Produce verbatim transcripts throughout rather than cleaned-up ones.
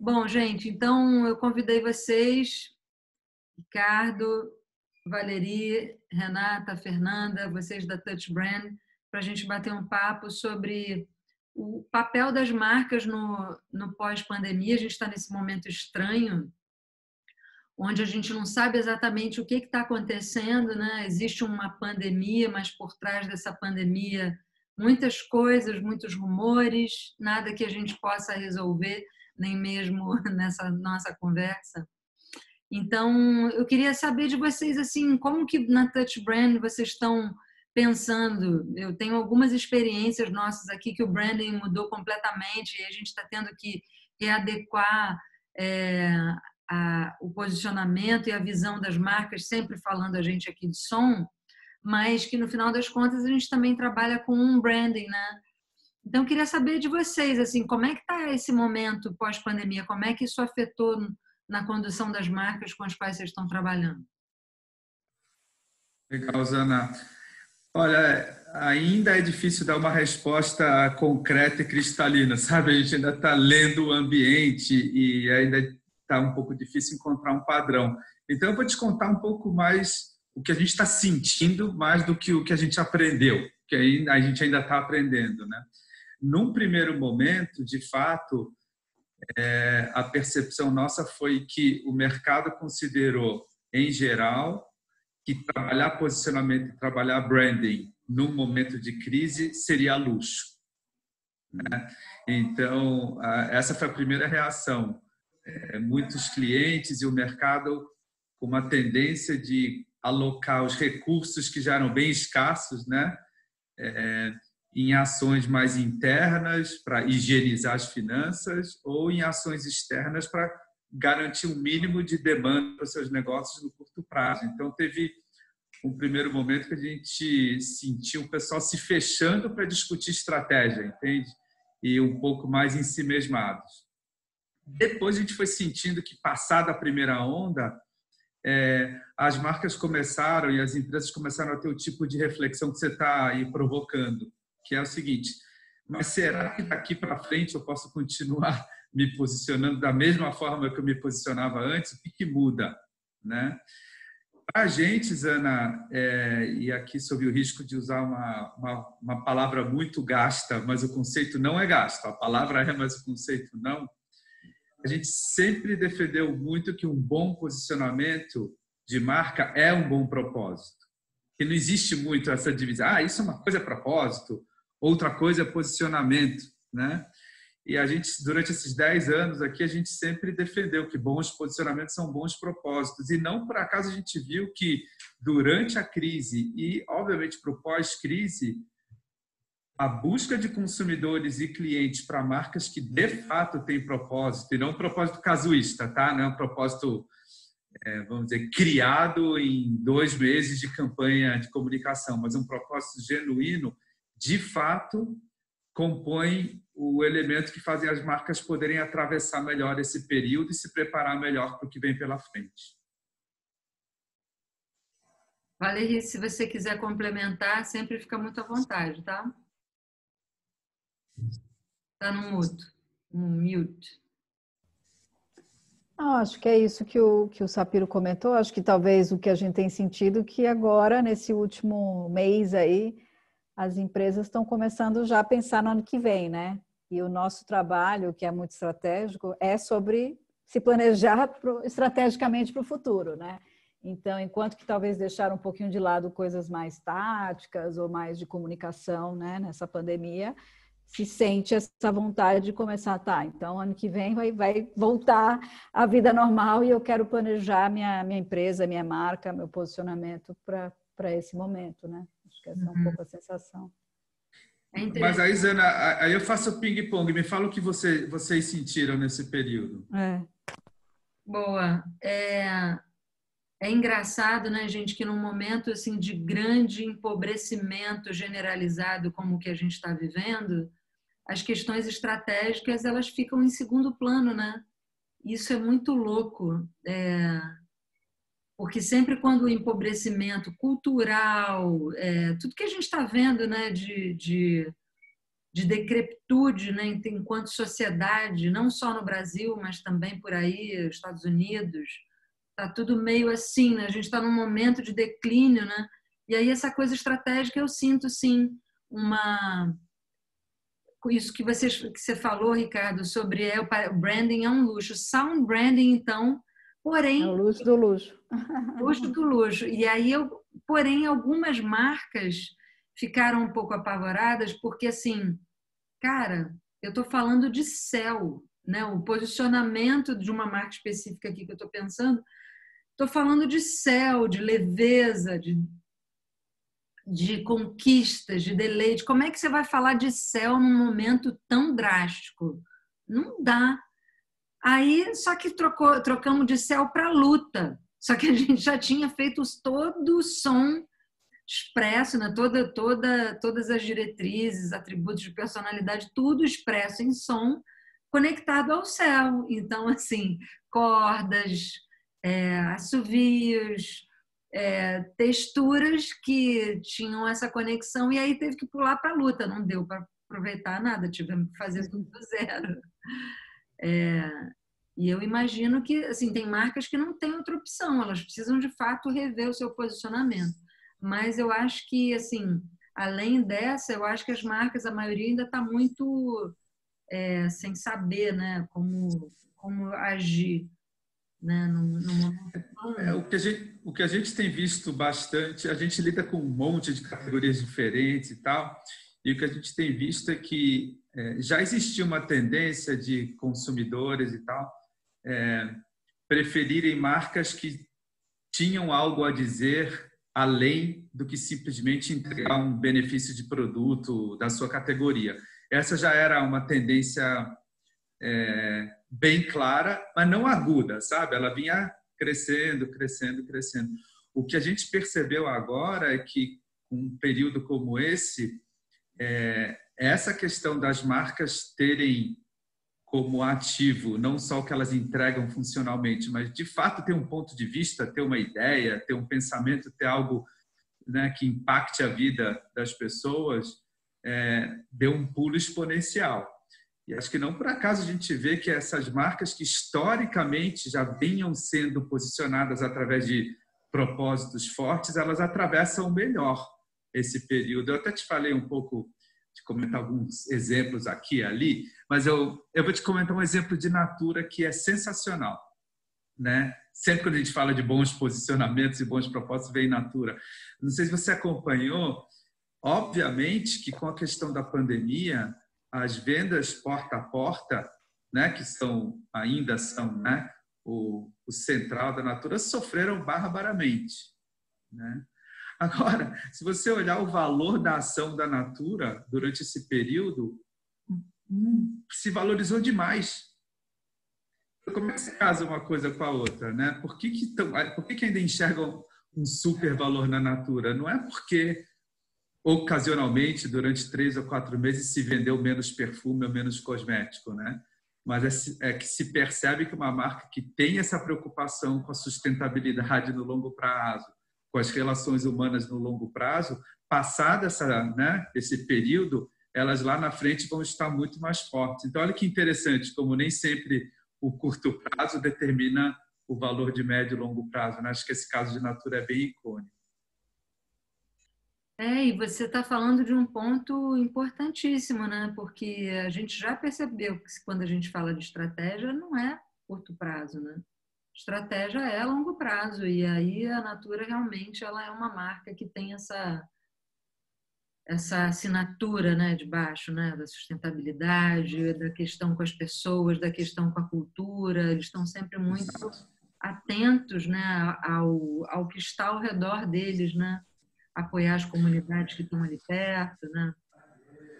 Bom, gente, então eu convidei vocês, Ricardo, Valerie, Renata, Fernanda, vocês da Touch Brand, para a gente bater um papo sobre o papel das marcas no, no pós-pandemia. A gente está nesse momento estranho, onde a gente não sabe exatamente o que está acontecendo, né? Existe uma pandemia, mas por trás dessa pandemia, muitas coisas, muitos rumores, nada que a gente possa resolver, nem mesmo nessa nossa conversa. Então, eu queria saber de vocês, assim, como que na Touch Brand vocês estão pensando? Eu tenho algumas experiências nossas aqui que o branding mudou completamente e a gente está tendo que readequar é, a, o posicionamento e a visão das marcas, sempre falando a gente aqui de som, mas que no final das contas a gente também trabalha com um branding, né? Então, eu queria saber de vocês, assim, como é que está esse momento pós-pandemia? Como é que isso afetou na condução das marcas com as quais vocês estão trabalhando? Legal, Zana. Olha, ainda é difícil dar uma resposta concreta e cristalina, sabe? A gente ainda está lendo o ambiente e ainda está um pouco difícil encontrar um padrão. Então, eu vou te contar um pouco mais o que a gente está sentindo, mais do que o que a gente aprendeu, que aí a gente ainda está aprendendo, né? Num primeiro momento, de fato, é, a percepção nossa foi que o mercado considerou, em geral, que trabalhar posicionamento, trabalhar branding num momento de crise seria luxo, né? Então, essa foi a primeira reação. É, muitos clientes e o mercado com uma tendência de alocar os recursos que já eram bem escassos, né? É, em ações mais internas para higienizar as finanças ou em ações externas para garantir um mínimo de demanda para os seus negócios no curto prazo. Então, teve um primeiro momento que a gente sentiu o pessoal se fechando para discutir estratégia, entende? E um pouco mais em si mesmados. Depois, a gente foi sentindo que, passada a primeira onda, É, as marcas começaram e as empresas começaram a ter o tipo de reflexão que você está aí provocando, que é o seguinte: mas será que daqui para frente eu posso continuar me posicionando da mesma forma que eu me posicionava antes? O que, que muda, né? Para a gente, Zana, é, e aqui sob o risco de usar uma, uma, uma palavra muito gasta, mas o conceito não é gasto, a palavra é, mas o conceito não. A gente sempre defendeu muito que um bom posicionamento de marca é um bom propósito. Que não existe muito essa divisão. Ah, isso é uma coisa é propósito, outra coisa é posicionamento, né? E a gente, durante esses dez anos aqui, a gente sempre defendeu que bons posicionamentos são bons propósitos. E não por acaso a gente viu que durante a crise e, obviamente, para o pós-crise, a busca de consumidores e clientes para marcas que, de fato, têm propósito, e não um propósito casuísta, tá? Não é um propósito, é, vamos dizer, criado em dois meses de campanha de comunicação, mas um propósito genuíno, de fato, compõe o elemento que faz as marcas poderem atravessar melhor esse período e se preparar melhor para o que vem pela frente. Valerie, se você quiser complementar, sempre fica muito à vontade, tá? Está no mudo, no mute. Ah, acho que é isso que o, que o Sapiro comentou. Acho que talvez o que a gente tem sentido que agora, nesse último mês aí, as empresas estão começando já a pensar no ano que vem, né? E o nosso trabalho, que é muito estratégico, é sobre se planejar pro, estrategicamente para o futuro, né? Então, enquanto que talvez deixaram um pouquinho de lado coisas mais táticas ou mais de comunicação, né, nessa pandemia, se sente essa vontade de começar, tá, então ano que vem vai, vai voltar a vida normal e eu quero planejar minha, minha empresa, minha marca, meu posicionamento para esse momento, né? Acho que essa uhum. é um pouco a sensação. É Mas aí, Zana, aí eu faço ping-pong, me fala o que você, vocês sentiram nesse período. É. Boa. É, é engraçado, né, gente, que num momento assim, de grande empobrecimento generalizado como o que a gente está vivendo, as questões estratégicas, elas ficam em segundo plano, né? Isso é muito louco, é... porque sempre quando o empobrecimento cultural, é... tudo que a gente está vendo, né, de, de, de decrepitude, né, enquanto sociedade, não só no Brasil, mas também por aí, Estados Unidos. Está tudo meio assim, né? A gente está num momento de declínio, né? E aí essa coisa estratégica eu sinto, sim, uma... Isso que você, que você falou, Ricardo, sobre é, o branding é um luxo. Sound branding, então, porém... É o luxo do luxo. Luxo do luxo. E aí, eu, porém, algumas marcas ficaram um pouco apavoradas, porque, assim, cara, eu estou falando de céu, né? O posicionamento de uma marca específica aqui que eu estou pensando, estou falando de céu, de leveza, de... de conquistas, de deleite. Como é que você vai falar de céu num momento tão drástico? Não dá. Aí, só que trocou, trocamos de céu para luta. Só que a gente já tinha feito todo o som expresso, né? toda, toda, todas as diretrizes, atributos de personalidade, tudo expresso em som, conectado ao céu. Então, assim, cordas, é, assovios... É, texturas que tinham essa conexão, e aí teve que pular para a luta, não deu para aproveitar nada, tivemos que fazer tudo do zero. É, e eu imagino que, assim, tem marcas que não têm outra opção, elas precisam de fato rever o seu posicionamento. Mas eu acho que, assim, além dessa, eu acho que as marcas, a maioria ainda está muito é, sem saber, né, como, como agir. Não, não, não. É, o, que a gente, o que a gente tem visto bastante, a gente lida com um monte de categorias diferentes e tal, e o que a gente tem visto é que é, já existia uma tendência de consumidores e tal é, preferirem marcas que tinham algo a dizer além do que simplesmente entregar um benefício de produto da sua categoria. Essa já era uma tendência é, bem clara, mas não aguda, sabe? Ela vinha crescendo, crescendo, crescendo. O que a gente percebeu agora é que, um período como esse, é, essa questão das marcas terem como ativo não só o que elas entregam funcionalmente, mas de fato ter um ponto de vista, ter uma ideia, ter um pensamento, ter algo, né, que impacte a vida das pessoas, é, deu um pulo exponencial. E acho que não por acaso a gente vê que essas marcas que historicamente já vinham sendo posicionadas através de propósitos fortes, elas atravessam melhor esse período. Eu até te falei um pouco, de comentar alguns exemplos aqui e ali, mas eu, eu vou te comentar um exemplo de Natura que é sensacional, né? Sempre quando a gente fala de bons posicionamentos e bons propósitos, vem Natura. Não sei se você acompanhou, obviamente que com a questão da pandemia... As vendas porta a porta, né, que são, ainda são, né, o, o central da Natura, sofreram barbaramente. Né? Agora, se você olhar o valor da ação da Natura durante esse período, se valorizou demais. Como é que se casa uma coisa com a outra? Né? Por que, que, tão, por que, que ainda enxergam um super valor na Natura? Não é porque... ocasionalmente, durante três ou quatro meses, se vendeu menos perfume ou menos cosmético, né? Mas é que se percebe que uma marca que tem essa preocupação com a sustentabilidade no longo prazo, com as relações humanas no longo prazo, passado essa, né, esse período, elas lá na frente vão estar muito mais fortes. Então, olha que interessante, como nem sempre o curto prazo determina o valor de médio e longo prazo, né? Acho que esse caso de Natura é bem icônico. É, e você está falando de um ponto importantíssimo, né? Porque a gente já percebeu que quando a gente fala de estratégia, não é curto prazo, né? Estratégia é longo prazo, e aí a Natura realmente ela é uma marca que tem essa, essa assinatura, né, de baixo, né? Da sustentabilidade, da questão com as pessoas, da questão com a cultura, eles estão sempre muito atentos, né, ao, ao que está ao redor deles, né? Apoiar as comunidades que estão ali perto, né?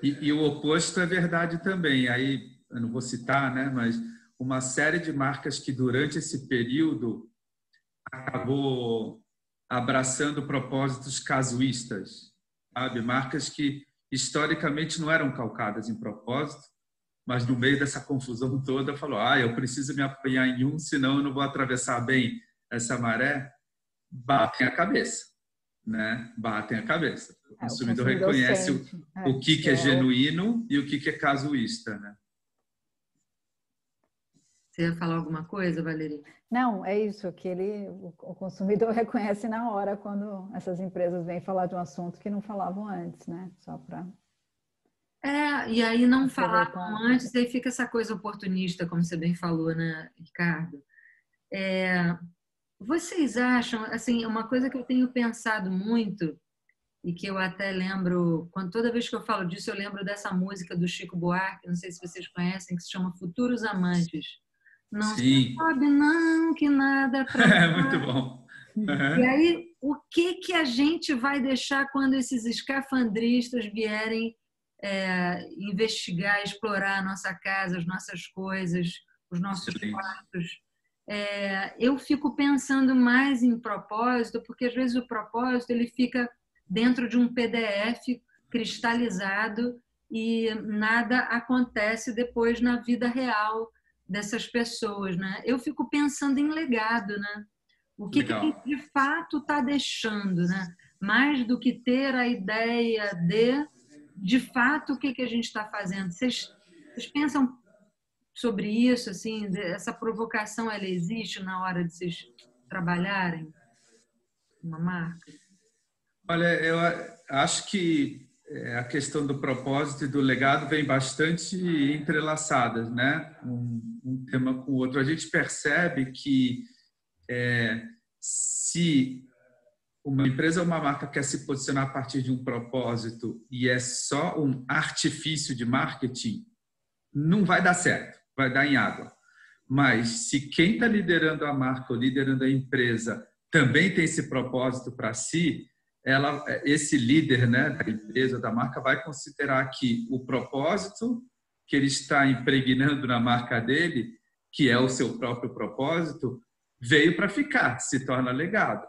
E, e o oposto é verdade também. Aí, eu não vou citar, né? Mas uma série de marcas que durante esse período acabou abraçando propósitos casuístas, sabe? Marcas que historicamente não eram calcadas em propósito, mas no meio dessa confusão toda falou: ah, eu preciso me apoiar em um, senão eu não vou atravessar bem essa maré. Batem a cabeça. né, batem a cabeça. O consumidor é, o consumidor reconhece o, é, o que, que é, é genuíno e o que, que é casuísta, né? Você ia falar alguma coisa, Valeria? Não, é isso, que ele, o consumidor reconhece na hora quando essas empresas vêm falar de um assunto que não falavam antes, né? Só para... É, e aí não falavam antes, aí fica essa coisa oportunista, como você bem falou, né, Ricardo? É, vocês acham, assim, uma coisa que eu tenho pensado muito e que eu até lembro, quando, toda vez que eu falo disso, eu lembro dessa música do Chico Buarque, não sei se vocês conhecem, que se chama Futuros Amantes. Não Sim. sabe não que nada pra é muito bom. Uhum. E aí, o que que a gente vai deixar quando esses escafandristas vierem é, investigar, explorar a nossa casa, as nossas coisas, os nossos Sim. quartos? É, eu fico pensando mais em propósito, porque às vezes o propósito ele fica dentro de um P D F cristalizado e nada acontece depois na vida real dessas pessoas, né? Eu fico pensando em legado, né? O que, que a gente de fato está deixando, né? Mais do que ter a ideia de, de fato, o que, que a gente está fazendo. Vocês, vocês pensam sobre isso, assim? Essa provocação, ela existe na hora de vocês trabalharem uma marca? Olha, eu acho que a questão do propósito e do legado vem bastante entrelaçadas, né? Um, um tema com o outro. A gente percebe que é, se uma empresa ou uma marca quer se posicionar a partir de um propósito e é só um artifício de marketing, não vai dar certo, vai dar em água. Mas se quem está liderando a marca ou liderando a empresa também tem esse propósito para si, Ela, esse líder, né, da empresa, da marca, vai considerar que o propósito que ele está impregnando na marca dele, que é o seu próprio propósito, veio para ficar, se torna legado,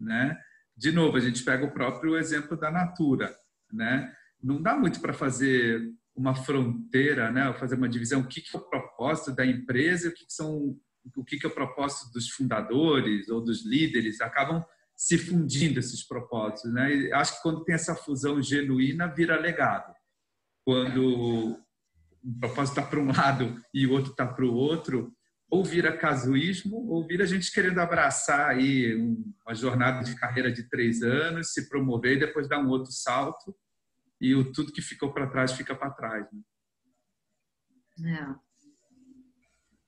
né? De novo, a gente pega o próprio exemplo da Natura, né? Não dá muito para fazer uma fronteira, né? Fazer uma divisão, o que é o propósito da empresa, o que são, o que é o propósito dos fundadores ou dos líderes, acabam se fundindo esses propósitos, né? E acho que quando tem essa fusão genuína, vira legado. Quando um propósito está para um lado e o outro está para o outro, ou vira casuísmo, ou vira a gente querendo abraçar aí uma jornada de carreira de três anos, se promover e depois dar um outro salto, e o tudo que ficou para trás fica para trás, né? É.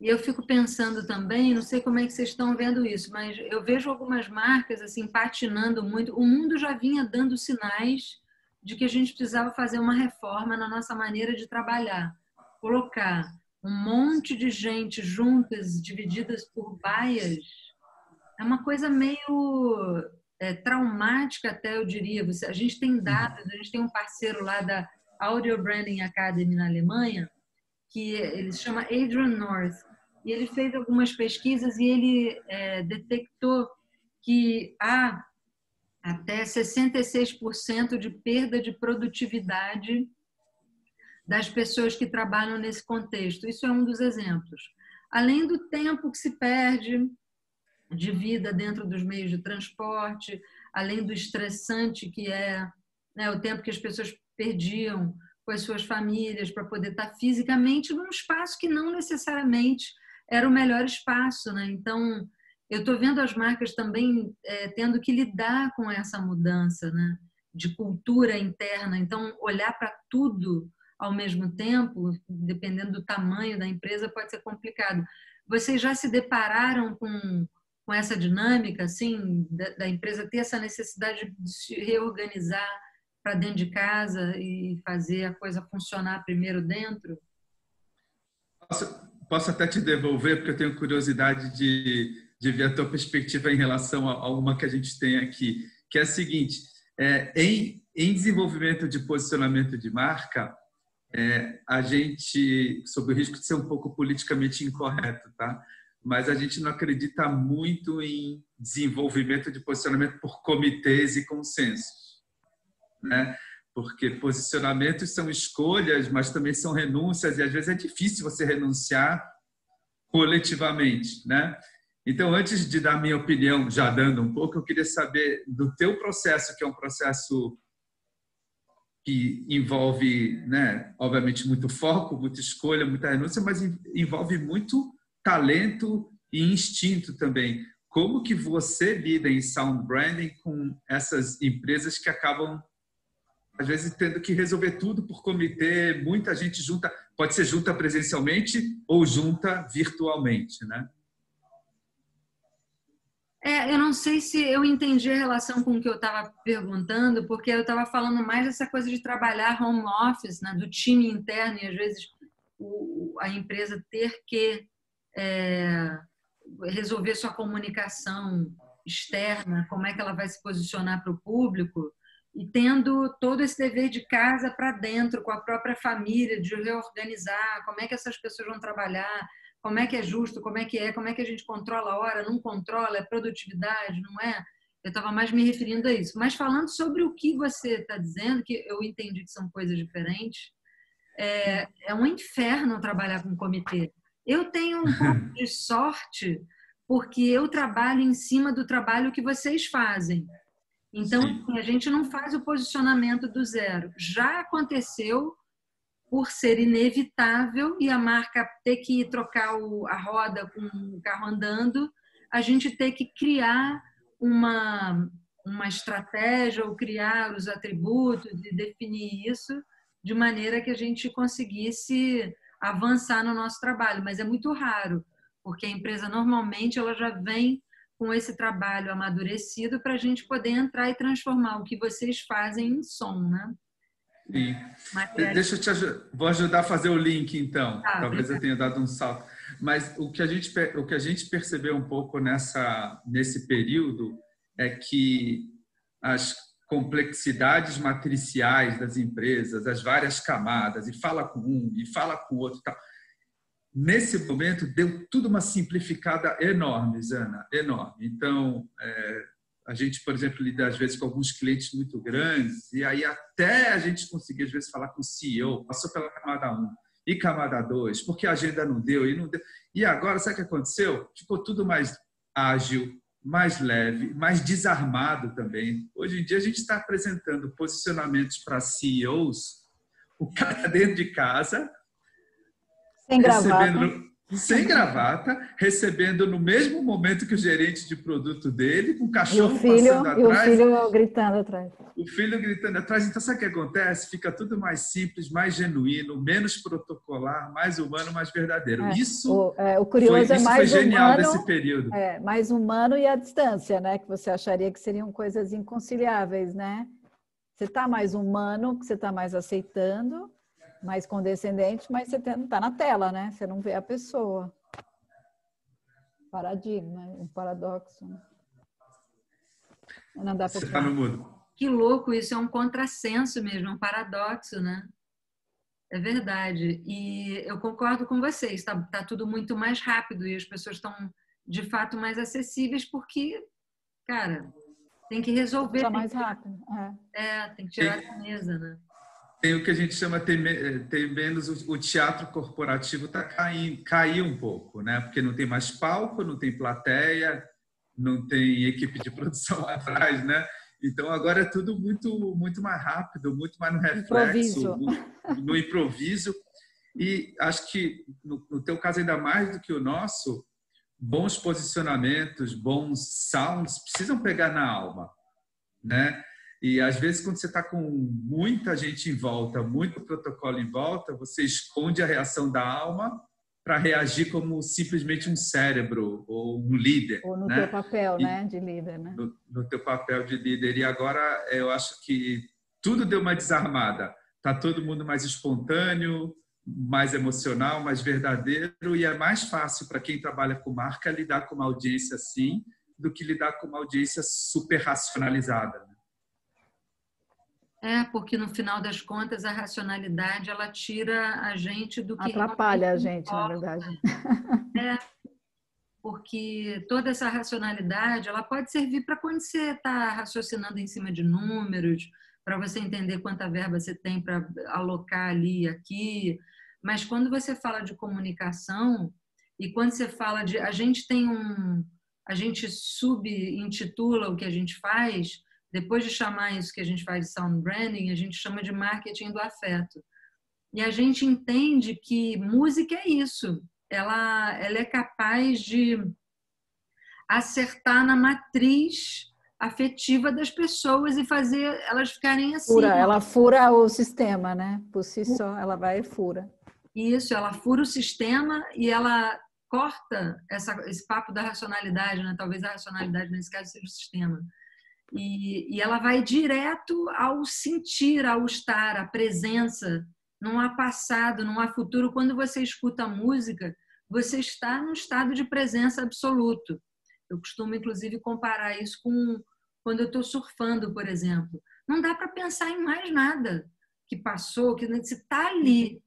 E eu fico pensando também, não sei como é que vocês estão vendo isso, mas eu vejo algumas marcas assim patinando muito. O mundo já vinha dando sinais de que a gente precisava fazer uma reforma na nossa maneira de trabalhar. Colocar um monte de gente juntas, divididas por baias, é uma coisa meio é, traumática até, eu diria. Você, a gente tem dados, a gente tem um parceiro lá da Audio Branding Academy na Alemanha, que ele se chama Adrian North, e ele fez algumas pesquisas e ele é, detectou que há até sessenta e seis por cento de perda de produtividade das pessoas que trabalham nesse contexto. Isso é um dos exemplos. Além do tempo que se perde de vida dentro dos meios de transporte, além do estressante que é, né, o tempo que as pessoas perdiam com as suas famílias, para poder estar fisicamente num espaço que não necessariamente era o melhor espaço, né? Então, eu estou vendo as marcas também é, tendo que lidar com essa mudança, né, de cultura interna. Então, olhar para tudo ao mesmo tempo, dependendo do tamanho da empresa, pode ser complicado. Vocês já se depararam com, com essa dinâmica, assim, da, da empresa ter essa necessidade de se reorganizar para dentro de casa e fazer a coisa funcionar primeiro dentro? Posso, posso até te devolver, porque eu tenho curiosidade de, de ver a tua perspectiva em relação a, a uma que a gente tem aqui, que é a seguinte, é, em, em desenvolvimento de posicionamento de marca, é, a gente, sob o risco de ser um pouco politicamente incorreto, tá? Mas a gente não acredita muito em desenvolvimento de posicionamento por comitês e consensos, né? Porque posicionamentos são escolhas, mas também são renúncias, e às vezes é difícil você renunciar coletivamente, né? Então, antes de dar minha opinião, já dando um pouco, eu queria saber do teu processo, que é um processo que envolve, né, obviamente, muito foco, muita escolha, muita renúncia, mas envolve muito talento e instinto também. Como que você lida em sound branding com essas empresas que acabam, às vezes, tendo que resolver tudo por comitê, muita gente junta, pode ser junta presencialmente ou junta virtualmente, né? É, eu não sei se eu entendi a relação com o que eu estava perguntando, porque eu estava falando mais dessa coisa de trabalhar home office, né, do time interno, e às vezes o, a empresa ter que é, resolver sua comunicação externa, como é que ela vai se posicionar para o público, e tendo todo esse dever de casa para dentro, com a própria família, de reorganizar, como é que essas pessoas vão trabalhar, como é que é justo, como é que é, como é que a gente controla a hora, não controla, é produtividade, não é? Eu estava mais me referindo a isso. Mas falando sobre o que você está dizendo, que eu entendi que são coisas diferentes, é, é um inferno trabalhar com comitê. Eu tenho um pouco de sorte, porque eu trabalho em cima do trabalho que vocês fazem. Então, assim, a gente não faz o posicionamento do zero. Já aconteceu, por ser inevitável e a marca ter que trocar o, a roda com o carro andando, a gente ter que criar uma, uma estratégia ou criar os atributos e definir isso de maneira que a gente conseguisse avançar no nosso trabalho. Mas é muito raro, porque a empresa normalmente ela já vem com esse trabalho amadurecido para a gente poder entrar e transformar o que vocês fazem em som, né? Sim. Deixa eu te ajudar, vou ajudar a fazer o link então, ah, talvez eu tenha dado um salto, mas o que a gente, o que a gente percebeu um pouco nessa, nesse período é que as complexidades matriciais das empresas, as várias camadas, e fala com um, e fala com o outro, tal. Nesse momento deu tudo uma simplificada enorme, Zana, enorme. Então, é, a gente, por exemplo, lida às vezes com alguns clientes muito grandes e aí até a gente conseguia às vezes falar com o C E O, passou pela camada um e camada dois, porque a agenda não deu e não deu. E agora, sabe o que aconteceu? Ficou tudo mais ágil, mais leve, mais desarmado também. Hoje em dia a gente está apresentando posicionamentos para C E Os, o cara dentro de casa, sem gravata. Sem gravata, recebendo no mesmo momento que o gerente de produto dele, com o cachorro e o filho, passando e atrás. E o filho gritando atrás. O filho gritando atrás. Então, sabe o que acontece? Fica tudo mais simples, mais genuíno, menos protocolar, mais humano, mais verdadeiro. É, isso o, é, o curioso foi, é mais foi genial humano, desse período. É, mais humano e à distância, né? Que você acharia que seriam coisas inconciliáveis, né? Você está mais humano, que você está mais aceitando, mais condescendente, mas você tá na tela, né? Você não vê a pessoa. Paradigma, um paradoxo. Né? Não dá pra... Você tá no mundo. Que louco, isso é um contrassenso mesmo, um paradoxo, né? É verdade. E eu concordo com vocês, tá, tá tudo muito mais rápido e as pessoas estão, de fato, mais acessíveis porque, cara, tem que resolver. Tá mais rápido. É. é, tem que tirar da mesa, né? Tem o que a gente chama, tem, tem menos, o teatro corporativo está caindo, caiu um pouco, né? Porque não tem mais palco, não tem plateia, não tem equipe de produção atrás, né? Então, agora é tudo muito, muito mais rápido, muito mais no reflexo, no, no improviso. E acho que, no, no teu caso, ainda mais do que o nosso, bons posicionamentos, bons sounds precisam pegar na alma, né? E, às vezes, quando você está com muita gente em volta, muito protocolo em volta, você esconde a reação da alma para reagir como simplesmente um cérebro ou um líder. Ou no né? teu papel e, né? de líder. Né? No, no teu papel de líder. E agora, eu acho que tudo deu uma desarmada. Está todo mundo mais espontâneo, mais emocional, mais verdadeiro. E é mais fácil para quem trabalha com marca lidar com uma audiência assim do que lidar com uma audiência super racionalizada. É, porque no final das contas a racionalidade ela tira a gente do que... Atrapalha a gente, na verdade. É, porque toda essa racionalidade ela pode servir para quando você está raciocinando em cima de números, para você entender quanta verba você tem para alocar ali e aqui. Mas quando você fala de comunicação e quando você fala de... A gente tem um, a gente subintitula o que a gente faz, depois de chamar isso que a gente faz de sound branding, a gente chama de marketing do afeto. E a gente entende que música é isso. Ela, ela é capaz de acertar na matriz afetiva das pessoas e fazer elas ficarem assim. Fura, ela fura o sistema, né? Por si só, ela vai e fura. Isso, ela fura o sistema e ela corta essa, esse papo da racionalidade, né? Talvez a racionalidade, nesse caso, seja o sistema. E, e ela vai direto ao sentir, ao estar, à presença. Não há passado, não há futuro. Quando você escuta a música, você está num estado de presença absoluto. Eu costumo, inclusive, comparar isso com quando eu estou surfando, por exemplo. Não dá para pensar em mais nada que passou, que você está ali,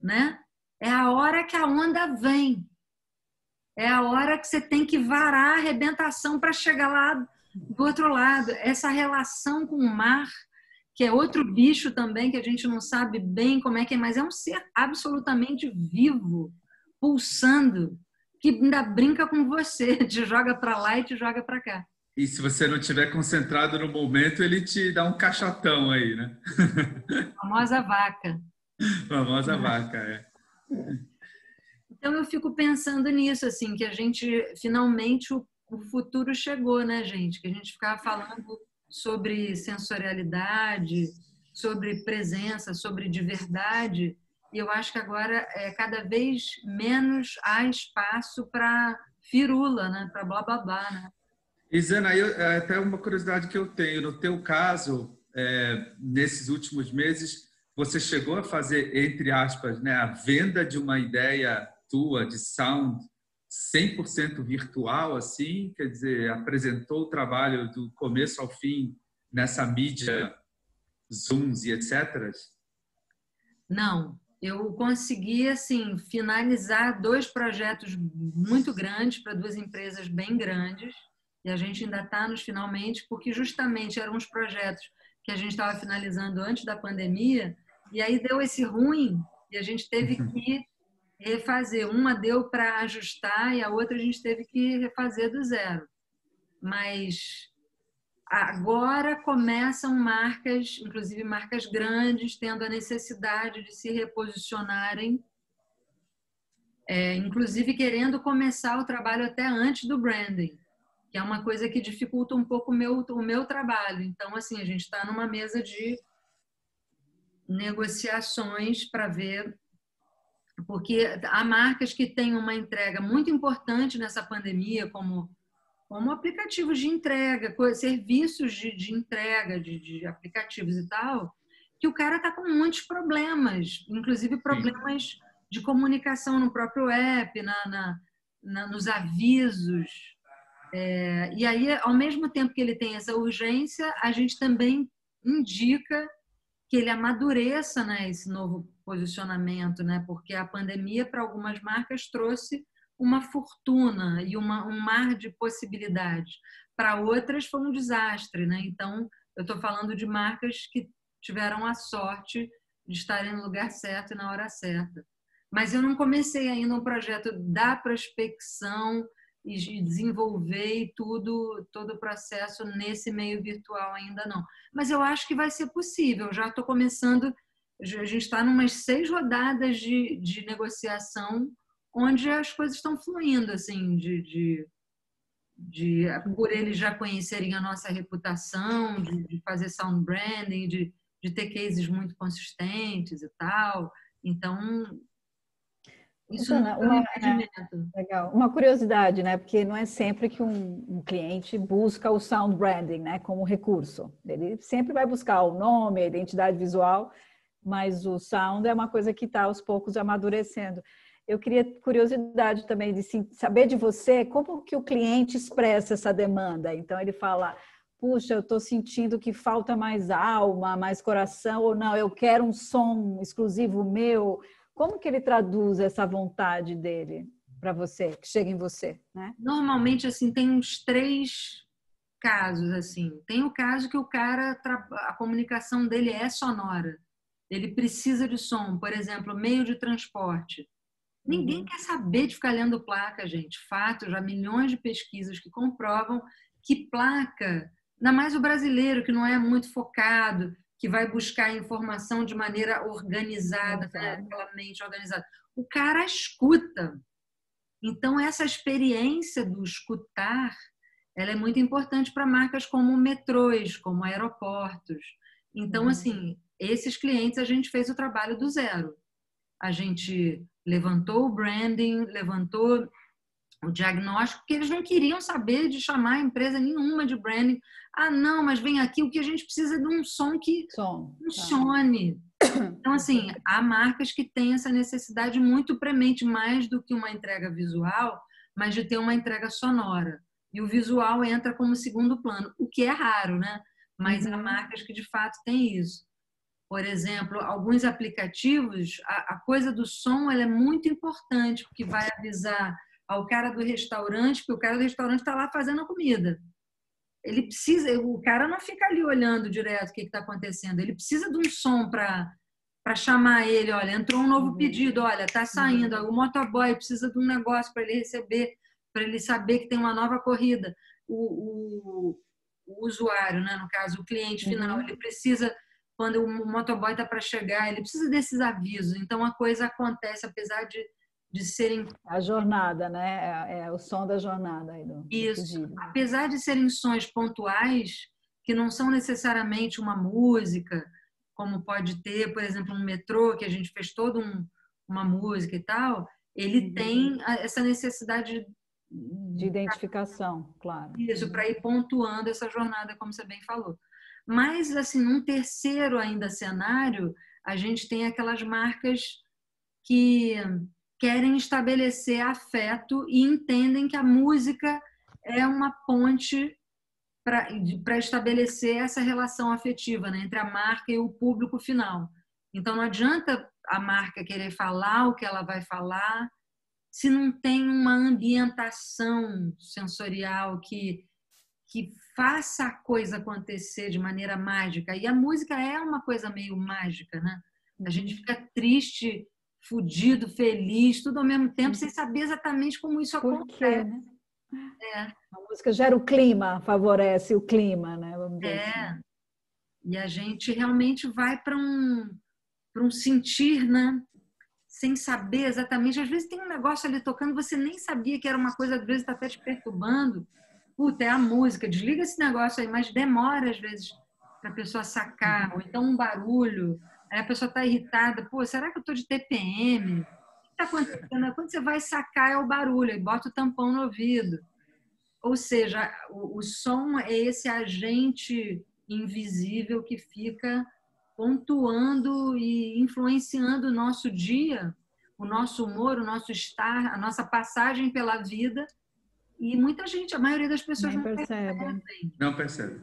né? É a hora que a onda vem. É a hora que você tem que varar a arrebentação para chegar lá do outro lado. Essa relação com o mar, que é outro bicho também, que a gente não sabe bem como é que é, mas é um ser absolutamente vivo, pulsando, que ainda brinca com você, te joga para lá e te joga para cá. E se você não estiver concentrado no momento, ele te dá um caixotão aí, né? A famosa vaca. A famosa vaca, é. Então eu fico pensando nisso, assim, que a gente, finalmente, o, o futuro chegou, né, gente? Que a gente ficava falando sobre sensorialidade, sobre presença, sobre de verdade. E eu acho que agora é cada vez menos há espaço para firula, né? Para blá blá blá, né? Isana, eu, até uma curiosidade que eu tenho. No teu caso, é, nesses últimos meses, você chegou a fazer, entre aspas, né, a venda de uma ideia tua de sound cem por cento virtual, assim? Quer dizer, apresentou o trabalho do começo ao fim nessa mídia, Zooms e etcétera? Não. Eu consegui, assim, finalizar dois projetos muito grandes para duas empresas bem grandes, e a gente ainda está nos finalmente, porque justamente eram uns projetos que a gente estava finalizando antes da pandemia, e aí deu esse ruim, e a gente teve que refazer. Uma deu para ajustar e a outra a gente teve que refazer do zero. Mas agora começam marcas, inclusive marcas grandes, tendo a necessidade de se reposicionarem, é, inclusive querendo começar o trabalho até antes do branding, que é uma coisa que dificulta um pouco o meu, o meu trabalho. Então, assim, a gente está numa mesa de negociações para ver, porque há marcas que têm uma entrega muito importante nessa pandemia, como como aplicativos de entrega, serviços de, de entrega, de, de aplicativos e tal, que o cara está com muitos problemas, inclusive problemas Sim. de comunicação no próprio app, na, na, na, nos avisos. É, e aí, ao mesmo tempo que ele tem essa urgência, a gente também indica que ele amadureça, né, esse novo posicionamento, né, porque a pandemia, para algumas marcas, trouxe uma fortuna e uma, um mar de possibilidades. Para outras foi um desastre, né? Então, eu estou falando de marcas que tiveram a sorte de estarem no lugar certo e na hora certa. Mas eu não comecei ainda um projeto da prospecção e desenvolver tudo, todo o processo nesse meio virtual ainda não. Mas eu acho que vai ser possível. Eu já estou começando, a gente está em umas seis rodadas de, de negociação onde as coisas estão fluindo, assim, de, de, de, por eles já conhecerem a nossa reputação, de, de fazer sound branding, de, de ter cases muito consistentes e tal. Então, isso então, não é um impedimento. Legal. Uma curiosidade, né? Porque não é sempre que um, um cliente busca o sound branding, né, como recurso. Ele sempre vai buscar o nome, a identidade visual, mas o sound é uma coisa que está aos poucos amadurecendo. Eu queria curiosidade também de saber de você como que o cliente expressa essa demanda. Então ele fala, puxa, eu estou sentindo que falta mais alma, mais coração, ou não, eu quero um som exclusivo meu. Como que ele traduz essa vontade dele para você, que chega em você, né? Normalmente, assim, tem uns três casos, assim. Tem o caso que o cara, a comunicação dele é sonora. Ele precisa de som, por exemplo, meio de transporte. Ninguém uhum. quer saber de ficar lendo placa, gente. Fato, já milhões de pesquisas que comprovam que placa, ainda mais o brasileiro, que não é muito focado, que vai buscar a informação de maneira organizada, né? Pela mente organizada. O cara escuta. Então, essa experiência do escutar, ela é muito importante para marcas como metrôs, como aeroportos. Então, uhum. assim, esses clientes a gente fez o trabalho do zero. A gente levantou o branding, levantou o diagnóstico, porque eles não queriam saber de chamar a empresa nenhuma de branding. Ah, não, mas vem aqui, o que a gente precisa é de um som que som, funcione. Tá. Então, assim, há marcas que têm essa necessidade muito premente, mais do que uma entrega visual, mas de ter uma entrega sonora. E o visual entra como segundo plano, o que é raro, né? Mas uhum. há marcas que, de fato, têm isso. Por exemplo, alguns aplicativos, a, a coisa do som ela é muito importante, porque vai avisar ao cara do restaurante, porque o cara do restaurante está lá fazendo a comida. Ele precisa, o cara não fica ali olhando direto o que está acontecendo, ele precisa de um som para para chamar ele, olha, entrou um novo uhum. pedido, olha, está saindo, uhum. o motoboy precisa de um negócio para ele receber, para ele saber que tem uma nova corrida. O, o, o usuário, né, no caso, o cliente final, uhum. ele precisa... Quando o motoboy está para chegar, ele precisa desses avisos. Então, a coisa acontece, apesar de, de serem... A jornada, né? É, é o som da jornada. Aí do, Isso. Do apesar de serem sons pontuais, que não são necessariamente uma música, como pode ter, por exemplo, um metrô, que a gente fez toda um, uma música e tal, ele uhum. tem essa necessidade... De identificação, claro. Isso, para ir pontuando essa jornada, como você bem falou. Mas, assim, num terceiro ainda cenário, a gente tem aquelas marcas que querem estabelecer afeto e entendem que a música é uma ponte para estabelecer essa relação afetiva, né, entre a marca e o público final. Então, não adianta a marca querer falar o que ela vai falar se não tem uma ambientação sensorial que... que faça a coisa acontecer de maneira mágica. E a música é uma coisa meio mágica, né? A gente fica triste, fudido, feliz, tudo ao mesmo tempo, sem saber exatamente como isso acontece. Né? É. A música gera o clima, favorece o clima, né? Vamos dizer é. Assim. E a gente realmente vai para um, para um sentir, né? Sem saber exatamente. Às vezes tem um negócio ali tocando, você nem sabia que era uma coisa, às vezes está até te perturbando. Puta, é a música, desliga esse negócio aí, mas demora às vezes para a pessoa sacar, ou então um barulho, aí a pessoa está irritada, pô, será que eu estou de T P M? O que está acontecendo? Quando você vai sacar é o barulho, aí bota o tampão no ouvido. Ou seja, o, o som é esse agente invisível que fica pontuando e influenciando o nosso dia, o nosso humor, o nosso estar, a nossa passagem pela vida. E muita gente, a maioria das pessoas não percebe. percebe. Não percebe.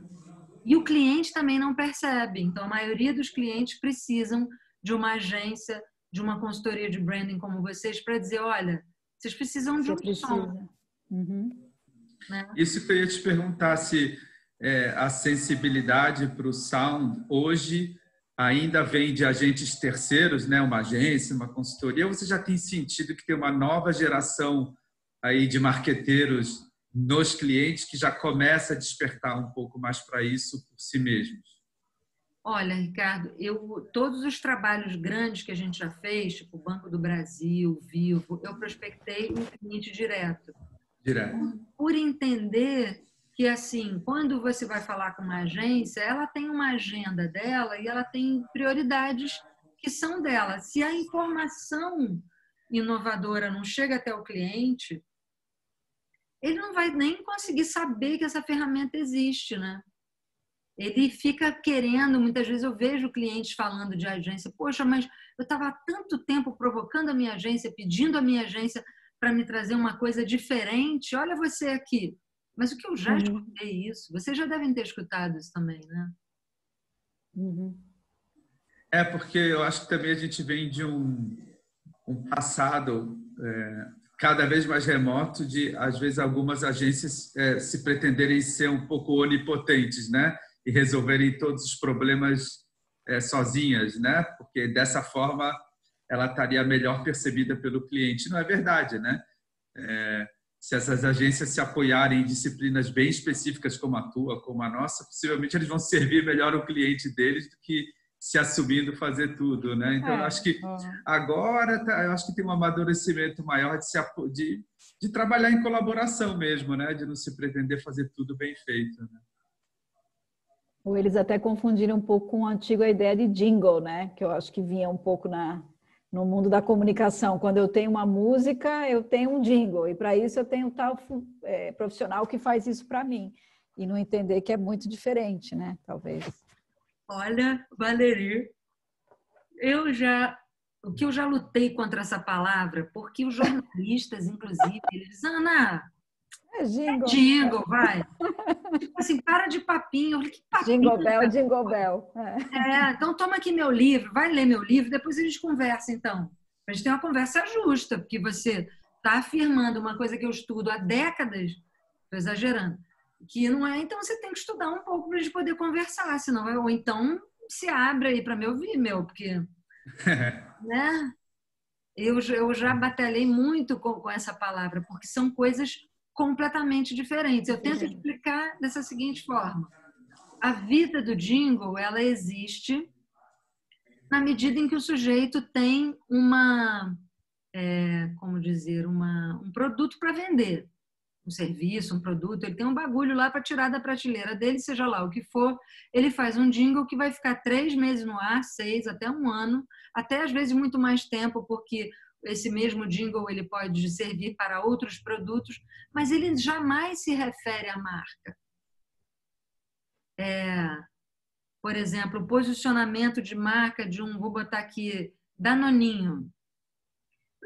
E o cliente também não percebe. Então, a maioria dos clientes precisam de uma agência, de uma consultoria de branding como vocês, para dizer, olha, vocês precisam de um precisa. som. Uhum. Né? Isso que eu ia te perguntar, se é, a sensibilidade para o sound hoje ainda vem de agentes terceiros, né? Uma agência, uma consultoria, ou você já tem sentido que tem uma nova geração aí de marqueteiros nos clientes que já começa a despertar um pouco mais para isso por si mesmos? Olha, Ricardo, eu, todos os trabalhos grandes que a gente já fez, tipo Banco do Brasil, Vivo, eu prospectei um cliente direto. Direto. Por, por entender que, assim, quando você vai falar com uma agência, ela tem uma agenda dela e ela tem prioridades que são dela. Se a informação inovadora não chega até o cliente, ele não vai nem conseguir saber que essa ferramenta existe, né? Ele fica querendo, muitas vezes eu vejo clientes falando de agência, poxa, mas eu estava há tanto tempo provocando a minha agência, pedindo a minha agência para me trazer uma coisa diferente, olha você aqui. Mas o que eu já uhum. escutei isso, vocês já devem ter escutado isso também, né? Uhum. É, porque eu acho que também a gente vem de um um passado é, cada vez mais remoto de, às vezes, algumas agências é, se pretenderem ser um pouco onipotentes, né? E resolverem todos os problemas é, sozinhas, né? Porque, dessa forma, ela estaria melhor percebida pelo cliente. Não é verdade, né? É, se essas agências se apoiarem em disciplinas bem específicas como a tua, como a nossa, possivelmente eles vão servir melhor o cliente deles do que se assumindo fazer tudo, né? Então, é, acho que agora tá, eu acho que tem um amadurecimento maior de, se, de, de trabalhar em colaboração mesmo, né? De não se pretender fazer tudo bem feito, né? Ou eles até confundiram um pouco com a antiga ideia de jingle, né? Que eu acho que vinha um pouco na... no mundo da comunicação. Quando eu tenho uma música, eu tenho um jingle. E para isso eu tenho tal é, profissional que faz isso para mim. E não entender que é muito diferente, né? Talvez. Olha, Valerie, eu já... O que eu já lutei contra essa palavra, porque os jornalistas, inclusive, eles... Ana, é jingle. É jingle, vai. Tipo assim, para de papinho. Eu falei, que papinho? Jingle bell, cara? Jingle bell. É. É, então toma aqui meu livro, vai ler meu livro, depois a gente conversa, então. A gente tem uma conversa justa, porque você está afirmando uma coisa que eu estudo há décadas, estou exagerando, que não é, então você tem que estudar um pouco para a gente poder conversar, senão vai, ou então se abre aí para me ouvir, meu, porque... né? eu, eu já batalhei muito com, com essa palavra, porque são coisas... completamente diferentes. Eu tento explicar dessa seguinte forma. A vida do jingle, ela existe na medida em que o sujeito tem uma, é, como dizer, uma, um produto para vender. Um serviço, um produto, ele tem um bagulho lá para tirar da prateleira dele, seja lá o que for. Ele faz um jingle que vai ficar três meses no ar, seis, até um ano, até às vezes muito mais tempo, porque... esse mesmo jingle ele pode servir para outros produtos, mas ele jamais se refere à marca. É, por exemplo, o posicionamento de marca de um, vou botar aqui, Danoninho.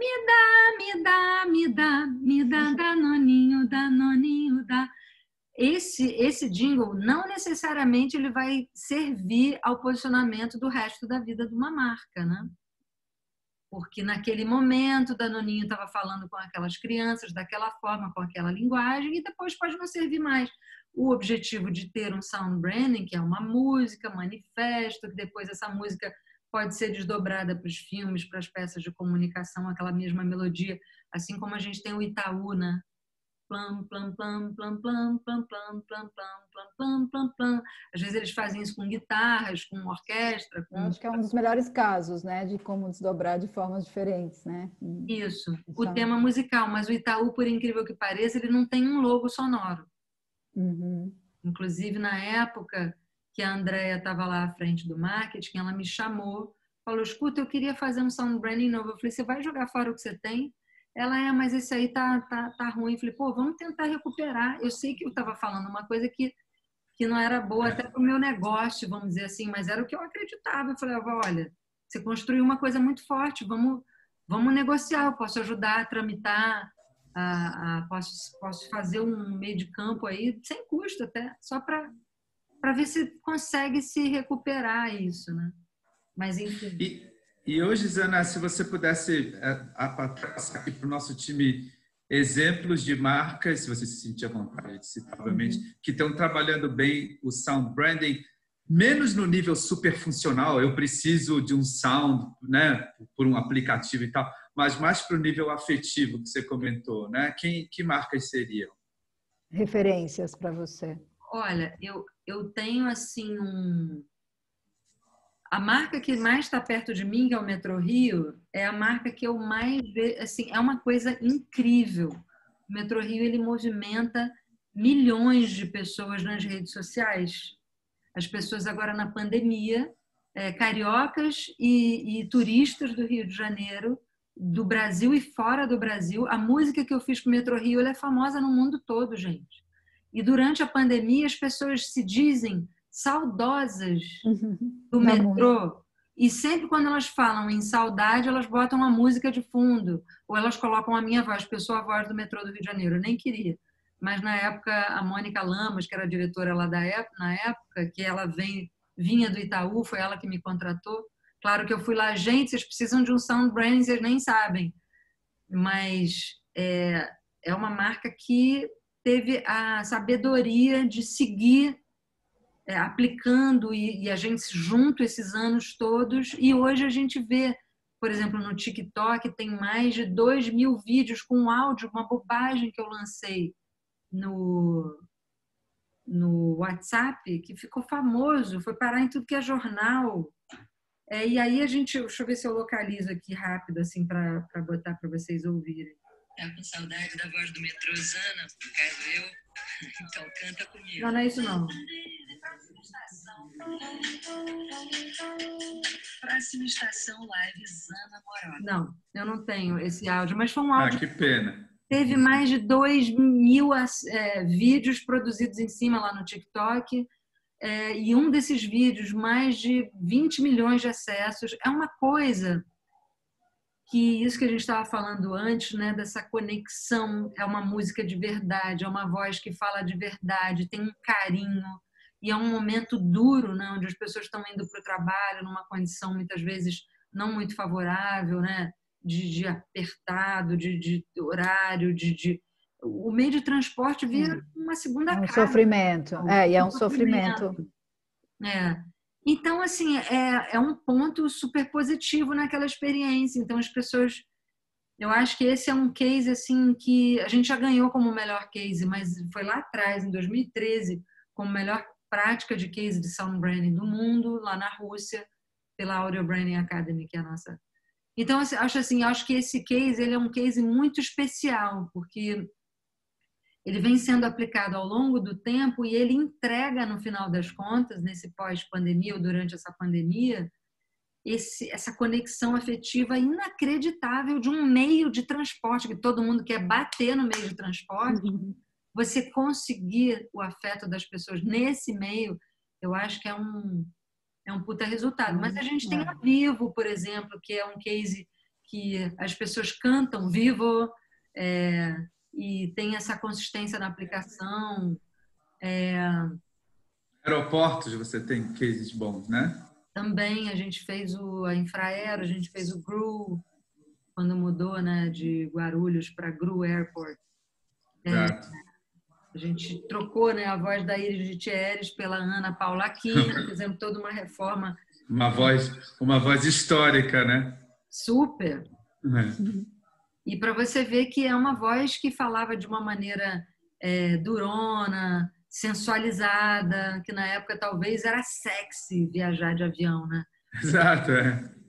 Me dá, me dá, me dá, me dá, Danoninho, Danoninho, dá. Esse, esse jingle não necessariamente ele vai servir ao posicionamento do resto da vida de uma marca, né? Porque naquele momento, Danoninho estava falando com aquelas crianças, daquela forma, com aquela linguagem, e depois pode não servir mais. O objetivo de ter um sound branding, que é uma música, manifesto, que depois essa música pode ser desdobrada para os filmes, para as peças de comunicação, aquela mesma melodia, assim como a gente tem o Itaú, né? Plam, plam, plam, plam, plam, plam, plam, plam, plam, plam, plam. Às vezes eles fazem isso com guitarras, com orquestra. Com... Acho que é um dos melhores casos, né? De como desdobrar de formas diferentes, né? Isso. O Itaú. Tema musical. Mas o Itaú, por incrível que pareça, ele não tem um logo sonoro. Uhum. Inclusive, na época que a Andrea estava lá à frente do marketing, ela me chamou, falou, escuta, eu queria fazer um sound branding novo. Eu falei, você vai jogar fora o que você tem? Ela é, mas esse aí tá, tá, tá ruim. Eu falei, pô, vamos tentar recuperar. Eu sei que eu estava falando uma coisa que, que não era boa até para o meu negócio, vamos dizer assim, mas era o que eu acreditava. Eu falei, olha, você construiu uma coisa muito forte, vamos, vamos negociar, eu posso ajudar a tramitar, a, a, posso, posso fazer um meio de campo aí, sem custo até, só para para ver se consegue se recuperar isso, né? Mas enfim... E... E hoje, Zana, se você pudesse passar aqui para o nosso time exemplos de marcas, se você se sentir à vontade, citavelmente, uhum. que estão trabalhando bem o sound branding, menos no nível super funcional, eu preciso de um sound, né, por um aplicativo e tal, mas mais para o nível afetivo que você comentou, né? Quem, que marcas seriam? Referências para você. Olha, eu, eu tenho assim um... A marca que mais está perto de mim, que é o Metrô Rio, é a marca que eu mais vejo, assim, é uma coisa incrível. O Metrô Rio, ele movimenta milhões de pessoas nas redes sociais. As pessoas agora na pandemia, é, cariocas e, e turistas do Rio de Janeiro, do Brasil e fora do Brasil. A música que eu fiz com o Metrô Rio, ela é famosa no mundo todo, gente. E durante a pandemia, as pessoas se dizem... saudosas do Não, metrô. E sempre quando elas falam em saudade, elas botam a música de fundo. Ou elas colocam a minha voz, porque eu sou a voz do metrô do Rio de Janeiro. Eu nem queria. Mas na época, a Mônica Lamas, que era a diretora lá da época, na época, que ela vem, vinha do Itaú, foi ela que me contratou. Claro que eu fui lá, gente, vocês precisam de um sound branding, vocês nem sabem. Mas é, é uma marca que teve a sabedoria de seguir É, aplicando e, e a gente junto esses anos todos, e hoje a gente vê, por exemplo, no TikTok tem mais de dois mil vídeos com áudio, uma bobagem que eu lancei no, no WhatsApp, que ficou famoso, foi parar em tudo que é jornal. É, e aí a gente, deixa eu ver se eu localizo aqui rápido, assim, para botar para vocês ouvirem. Tá com saudade da voz do metrô, Zana? Quero eu? Então canta comigo. Não, não é isso não. Próxima estação live, Zana Moroca. Não, eu não tenho esse áudio, mas foi um áudio... Ah, que pena. Teve mais de dois mil é, vídeos produzidos em cima lá no TikTok. É, e um desses vídeos, mais de vinte milhões de acessos, é uma coisa que isso que a gente estava falando antes, né, dessa conexão, é uma música de verdade, é uma voz que fala de verdade, tem um carinho, e é um momento duro, né, onde as pessoas estão indo para o trabalho numa condição muitas vezes não muito favorável, né, de, de apertado, de, de horário, de... de... O meio de transporte vira uma segunda casa. É um carga. sofrimento. É, e é um sofrimento. É. Então, assim, é, é um ponto super positivo naquela experiência. Então, as pessoas... Eu acho que esse é um case, assim, que a gente já ganhou como o melhor case, mas foi lá atrás, em dois mil e treze, como melhor prática de case de sound branding do mundo, lá na Rússia, pela Audio Branding Academy, que é a nossa... Então, assim, acho assim, acho que esse case, ele é um case muito especial, porque... Ele vem sendo aplicado ao longo do tempo e ele entrega, no final das contas, nesse pós-pandemia ou durante essa pandemia, esse, essa conexão afetiva inacreditável de um meio de transporte, que todo mundo quer bater no meio de transporte. Uhum. Você conseguir o afeto das pessoas nesse meio, eu acho que é um, é um puta resultado. Mas a gente tem a Vivo, por exemplo, que é um case que as pessoas cantam Vivo, é... e tem essa consistência na aplicação. É... Aeroportos você tem cases bons, né? Também, a gente fez o, a Infraero, a gente fez o G R U, quando mudou, né, de Guarulhos para G R U Airport. Exato. É, a gente trocou, né, a voz da Iris de Tieres pela Ana Paula Quinha, fizemos toda uma reforma. Uma voz, uma voz histórica, né? Super! É. E para você ver que é uma voz que falava de uma maneira é, durona, sensualizada, que na época talvez era sexy viajar de avião, né? Exato, é.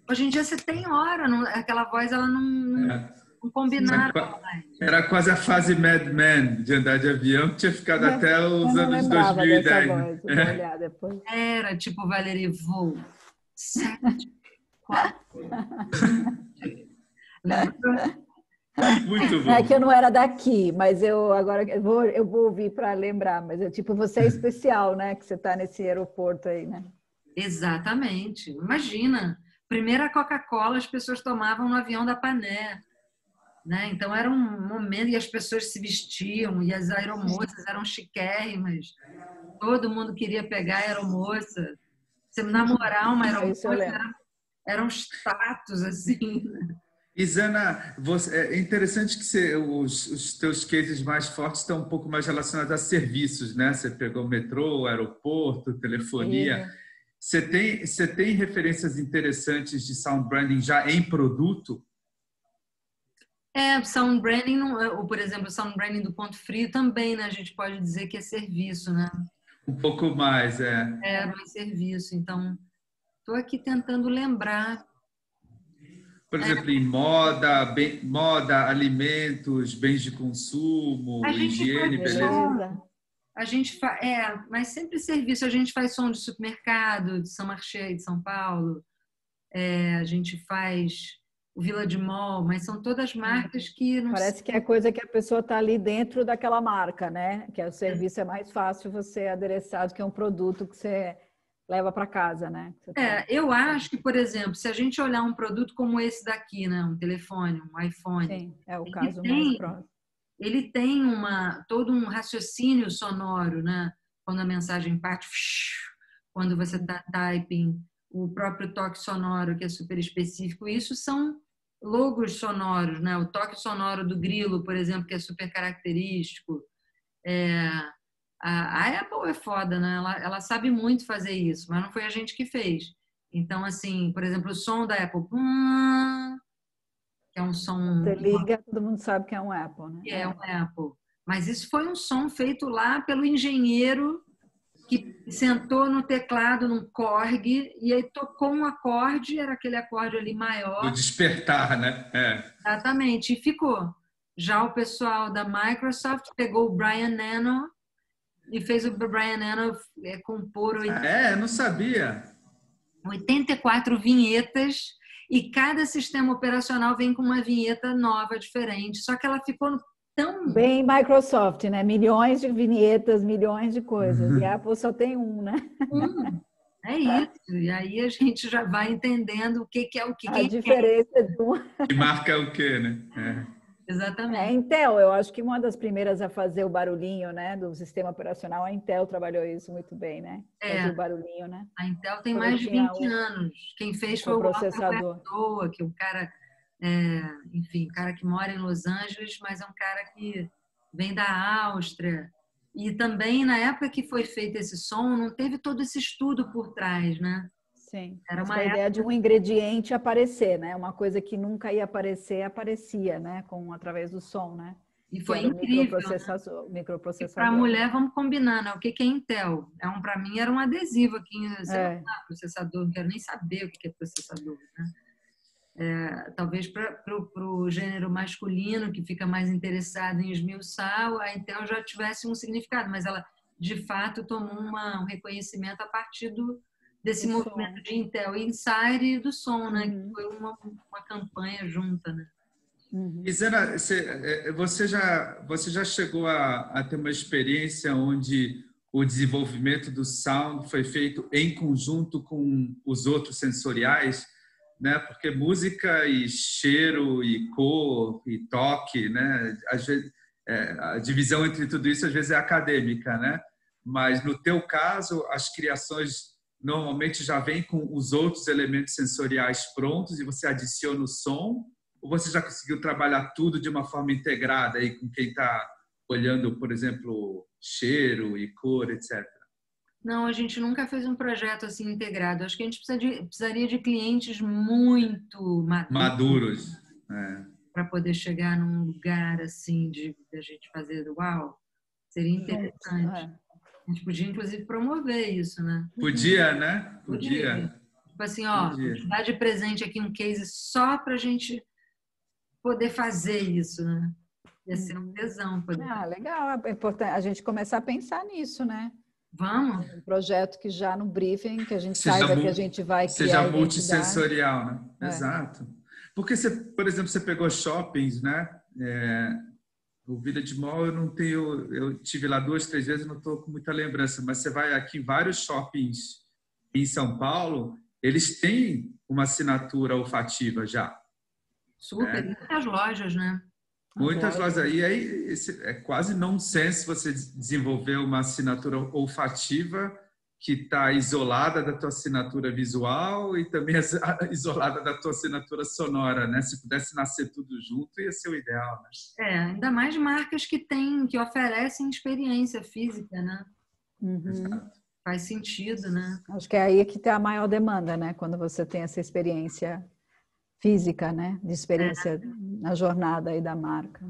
Hoje em dia você tem hora, não, aquela voz ela não, é. não combinava. Era quase a fase Mad Men de andar de avião, tinha ficado eu, até os anos dois mil e dez. Voz, é. Depois. Era tipo Valerie Voo. Sete, quatro. Lembra? Muito bom. É que eu não era daqui, mas eu agora eu vou, eu vou ouvir para lembrar, mas eu, tipo, você é especial, né? Que você está nesse aeroporto aí, né? Exatamente. Imagina, primeira Coca-Cola as pessoas tomavam no avião da Pané, né? Então era um momento e as pessoas se vestiam e as aeromoças eram chiquérrimas. Todo mundo queria pegar a aeromoça. Se namorar uma aeromoça era, era um status, assim, né? Isana, é interessante que você, os, os teus cases mais fortes estão um pouco mais relacionados a serviços, né? Você pegou o metrô, aeroporto, telefonia. É. Você tem, você tem referências interessantes de sound branding já em produto? É, sound branding, ou por exemplo, sound branding do Ponto Frio também, né? A gente pode dizer que é serviço, né? Um pouco mais, é. É, mais serviço. Então, estou aqui tentando lembrar. Por exemplo, em moda, bem, moda, alimentos, bens de consumo, higiene, beleza? A gente faz, é, mas sempre serviço. A gente faz som de supermercado, de São Marché, de São Paulo. É, a gente faz o Vila de Mó, mas são todas marcas que... Não Parece sei. que é coisa que a pessoa está ali dentro daquela marca, né? Que é o serviço, é mais fácil você adereçar do que um produto que você... leva para casa, né? É, eu acho que, por exemplo, se a gente olhar um produto como esse daqui, né, um telefone, um iPhone, Sim, é o caso ele, mais tem, próximo. ele tem uma todo um raciocínio sonoro, né? Quando a mensagem parte, quando você dá typing, o próprio toque sonoro que é super específico, isso são logos sonoros, né? O toque sonoro do grilo, por exemplo, que é super característico. É... A Apple é foda, né? Ela, ela sabe muito fazer isso, mas não foi a gente que fez. Então, assim, por exemplo, o som da Apple, hum, que é um som... Você liga, todo mundo sabe que é um Apple, né? É um Apple. Mas isso foi um som feito lá pelo engenheiro que sentou no teclado, num Korg, e aí tocou um acorde, era aquele acorde ali maior. Do despertar, né? É. Exatamente, e ficou. Já o pessoal da Microsoft pegou o Brian Eno e fez o Brian Eno é, compor... oitenta... É, eu não sabia. oitenta e quatro vinhetas, e cada sistema operacional vem com uma vinheta nova, diferente, só que ela ficou... no Tão... Bem Microsoft, né? Milhões de vinhetas, milhões de coisas. Uhum. E a Apple só tem um, né? Hum, é isso. E aí a gente já vai entendendo o que, que é o que... A que diferença é. de um... Que marca o quê, né? É. Exatamente. É, Intel, eu acho que uma das primeiras a fazer o barulhinho, né? Do sistema operacional, a Intel trabalhou isso muito bem, né? É. Fazer o barulhinho, né? A Intel tem Quando mais de vinte anos. Quem fez foi o processador. Pessoa, que o cara... É, enfim, um cara que mora em Los Angeles, mas é um cara que vem da Áustria. E também, na época que foi feito esse som, não teve todo esse estudo por trás, né? Sim. Era uma época... ideia de um ingrediente aparecer, né? Uma coisa que nunca ia aparecer, aparecia, né? Com, através do som, né? E foi incrível. Microprocessador. Né? Microprocessador. Para a mulher, vamos combinar, né? O que é Intel? É um, para mim, era um adesivo aqui. Sei é. lá, processador, não quero nem saber o que é processador, né? É, talvez para o gênero masculino, que fica mais interessado em esmiuçar, a Intel já tivesse um significado, mas ela, de fato, tomou uma, um reconhecimento a partir do, desse do movimento som. de Intel Insider e do som, né? Uhum. Que foi uma, uma campanha junta, né? Uhum. Isana, você, você, já, você já chegou a, a ter uma experiência onde o desenvolvimento do sound foi feito em conjunto com os outros sensoriais? Né? Porque música e cheiro e cor e toque, né? Às vezes, é, a divisão entre tudo isso às vezes é acadêmica, né? Mas no teu caso, as criações normalmente já vêm com os outros elementos sensoriais prontos e você adiciona o som, ou você já conseguiu trabalhar tudo de uma forma integrada aí com quem está olhando, por exemplo, cheiro e cor, etcétera? Não, a gente nunca fez um projeto assim integrado. Acho que a gente precisa de, precisaria de clientes muito maduros, maduros, né? É. Para poder chegar num lugar assim de, de a gente fazer uau. Seria interessante. É. A gente podia, inclusive, promover isso, né? Podia, né? Podia. Podia. Tipo assim, ó, dá de presente aqui um case só para a gente poder fazer isso, né? Ia ser um tesão. Poder. Ah, legal. É importante a gente começar a pensar nisso, né? Vamos. Um projeto que já no briefing, que a gente seja saiba que a gente vai criar. Seja multissensorial, né? É. Exato. Porque, você, por exemplo, você pegou shoppings, né? É, o Vila de Mó, eu não tenho... Eu estive lá duas, três vezes, não estou com muita lembrança, mas você vai aqui em vários shoppings em São Paulo, eles têm uma assinatura olfativa já. Super. É. Muitas lojas, né? Muitas lojas aí, aí é quase nonsense você desenvolver uma assinatura olfativa que está isolada da tua assinatura visual e também isolada da tua assinatura sonora, né? Se pudesse nascer tudo junto, ia ser o ideal, né? É, ainda mais marcas que têm, que oferecem experiência física, né? Uhum. Exato. Faz sentido, né? Acho que é aí que está a maior demanda, né? Quando você tem essa experiência física, né? De experiência é. na jornada aí da marca.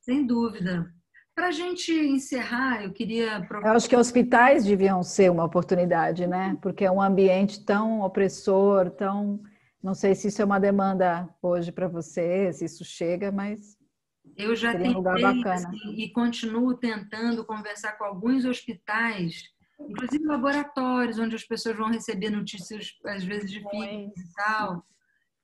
Sem dúvida. Para a gente encerrar, eu queria... Eu acho que hospitais deviam ser uma oportunidade, né? Porque é um ambiente tão opressor, tão... Não sei se isso é uma demanda hoje para você, se isso chega, mas... Eu já tentei, um lugar bacana. Assim, e continuo tentando conversar com alguns hospitais, inclusive laboratórios, onde as pessoas vão receber notícias, às vezes, difíceis e tal...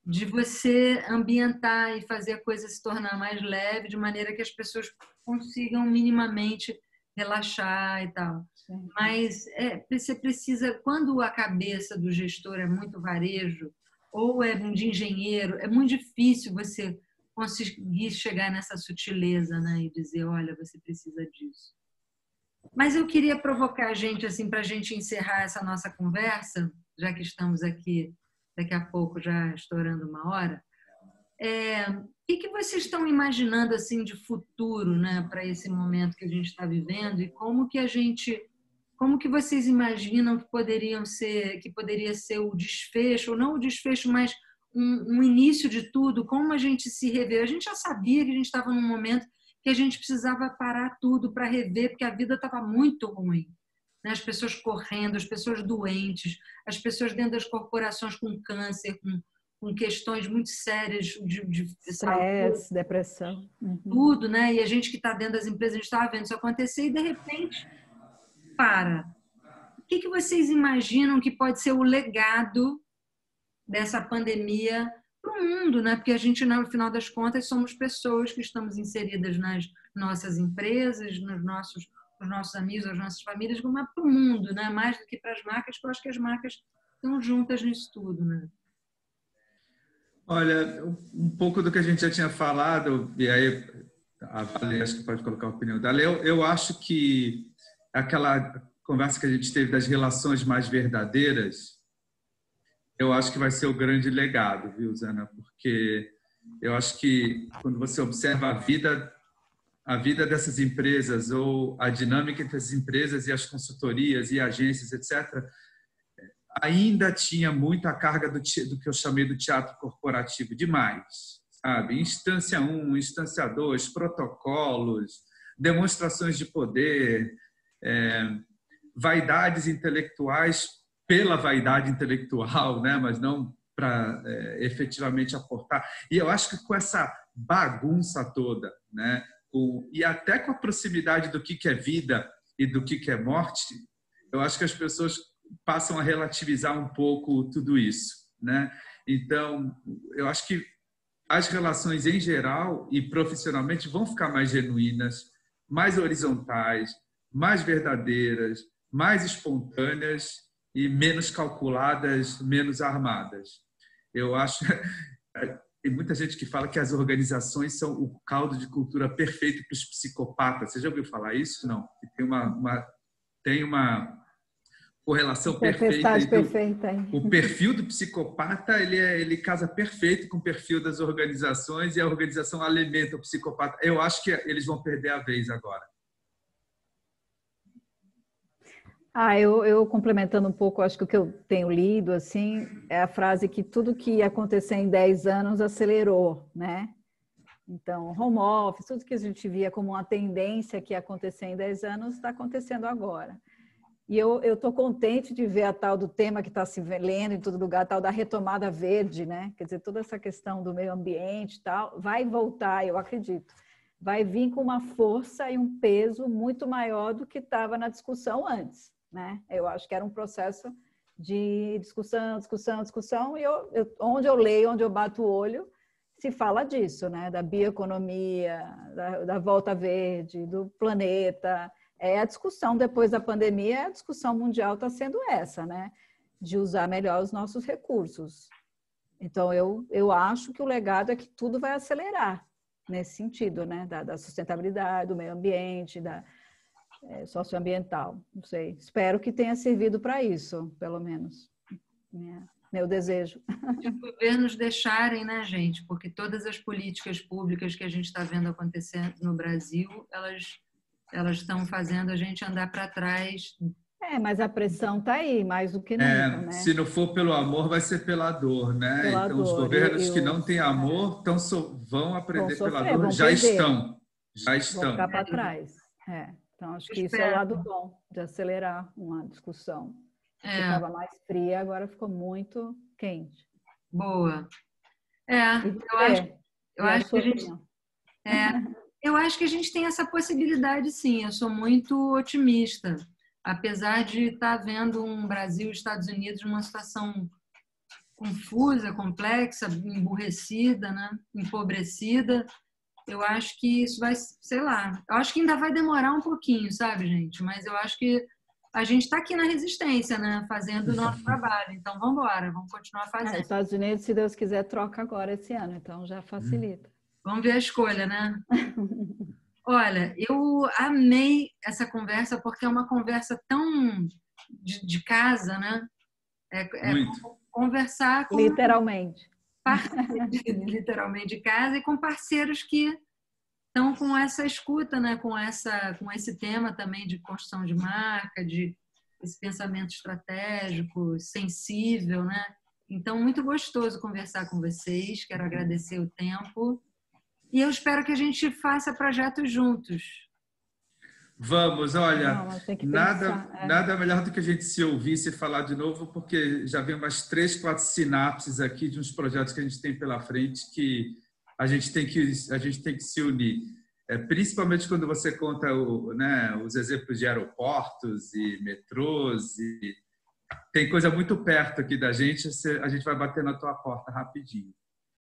de você ambientar e fazer a coisa se tornar mais leve, de maneira que as pessoas consigam minimamente relaxar e tal. Sim. Mas é, você precisa, quando a cabeça do gestor é muito varejo, ou é de engenheiro, é muito difícil você conseguir chegar nessa sutileza, né, e dizer, olha, você precisa disso. Mas eu queria provocar a gente, assim, para a gente encerrar essa nossa conversa, já que estamos aqui daqui a pouco, já estourando uma hora. É, o que, que vocês estão imaginando assim de futuro, né, para esse momento que a gente está vivendo, e como que a gente Como que vocês imaginam que poderiam ser, que poderia ser o desfecho, ou não o desfecho, mas um, um início de tudo? Como a gente se revê? A gente já sabia que a gente estava num momento que a gente precisava parar tudo para rever, porque a vida estava muito ruim. Né? As pessoas correndo, as pessoas doentes, as pessoas dentro das corporações com câncer, com, com questões muito sérias de, de estresse, depressão. Uhum. Tudo, né? E a gente que está dentro das empresas, a gente estava vendo isso acontecer e, de repente... para. O que, que vocês imaginam que pode ser o legado dessa pandemia para o mundo, né? Porque a gente, no final das contas, somos pessoas que estamos inseridas nas nossas empresas, nos nossos, nos nossos amigos, nas nossas famílias, mas para o mundo, né? Mais do que para as marcas, porque eu acho que as marcas estão juntas nisso tudo, né? Olha, um pouco do que a gente já tinha falado, e aí a Vale, acho que pode colocar a opinião dela, eu, eu acho que aquela conversa que a gente teve das relações mais verdadeiras, eu acho que vai ser o grande legado, viu, Zana? Porque eu acho que quando você observa a vida, a vida dessas empresas ou a dinâmica entre as empresas e as consultorias e agências, etcétera, ainda tinha muita carga do, do que eu chamei do teatro corporativo demais, sabe? Instância um, instância dois, protocolos, demonstrações de poder... É, vaidades intelectuais pela vaidade intelectual, né? Mas não para é, efetivamente aportar. E eu acho que com essa bagunça toda, né? Com, e até com a proximidade do que, que é vida e do que, que é morte, eu acho que as pessoas passam a relativizar um pouco tudo isso, né? Então, eu acho que as relações em geral e profissionalmente vão ficar mais genuínas, mais horizontais, mais verdadeiras, mais espontâneas e menos calculadas, menos armadas. Eu acho... Tem muita gente que fala que as organizações são o caldo de cultura perfeito para os psicopatas. Você já ouviu falar isso? Não. Tem uma, uma, tem uma correlação perfeita. Então, perfeita. O perfil do psicopata ele, é, ele casa perfeito com o perfil das organizações e a organização alimenta o psicopata. Eu acho que eles vão perder a vez agora. Ah, eu, eu complementando um pouco, acho que o que eu tenho lido, assim, é a frase que tudo que ia acontecer em dez anos acelerou, né? Então, home office, tudo que a gente via como uma tendência que ia acontecer em dez anos, está acontecendo agora. E eu estou contente de ver a tal do tema que está se lendo em todo lugar, a tal da retomada verde, né? Quer dizer, toda essa questão do meio ambiente e tal, vai voltar, eu acredito. Vai vir com uma força e um peso muito maior do que estava na discussão antes. Né? Eu acho que era um processo de discussão, discussão, discussão, e eu, eu, onde eu leio, onde eu bato o olho, se fala disso, né? Da bioeconomia, da, da volta verde, do planeta. É a discussão depois da pandemia, a discussão mundial está sendo essa, né? De usar melhor os nossos recursos. Então, eu, eu acho que o legado é que tudo vai acelerar nesse sentido, né? Da, da sustentabilidade, do meio ambiente, da... socioambiental, não sei. Espero que tenha servido para isso, pelo menos. Minha, meu desejo. De os governos deixarem, né, gente? Porque todas as políticas públicas que a gente está vendo acontecer no Brasil, elas elas estão fazendo a gente andar para trás. É, mas a pressão está aí, mais do que nunca, é, né? Se não for pelo amor, vai ser pela dor, né? Pela então, dor, os governos eu, que não têm amor tão so, vão aprender vão sofrer, pela dor. Já perder. estão. Já estão. Vão ficar para trás, é. Então, acho que isso é o lado bom, de acelerar uma discussão. É. Estava mais fria, agora ficou muito quente. Boa. É, eu acho, eu acho que a gente, é, eu acho que a gente tem essa possibilidade, sim. Eu sou muito otimista. Apesar de estar vendo um Brasil e Estados Unidos numa situação confusa, complexa, emburrecida, né? Empobrecida, eu acho que isso vai, sei lá, eu acho que ainda vai demorar um pouquinho, sabe, gente? Mas eu acho que a gente está aqui na resistência, né? Fazendo o nosso trabalho. Então, vamos embora, vamos continuar fazendo. É, Estados Unidos, se Deus quiser, troca agora esse ano. Então, já facilita. Vamos ver a escolha, né? Olha, eu amei essa conversa, porque é uma conversa tão de, de casa, né? É, é conversar com... Literalmente. Literalmente de casa e com parceiros que estão com essa escuta, né? Com, essa, com esse tema também de construção de marca, de esse pensamento estratégico, sensível, né? Então, muito gostoso conversar com vocês, quero agradecer o tempo e eu espero que a gente faça projetos juntos. Vamos, olha, não, nada, é. nada melhor do que a gente se ouvir e se falar de novo, porque já vem umas três, quatro sinapses aqui de uns projetos que a gente tem pela frente que a gente tem que, a gente tem que se unir. É, principalmente quando você conta o, né, os exemplos de aeroportos e metrôs, e tem coisa muito perto aqui da gente, a gente vai bater na tua porta rapidinho.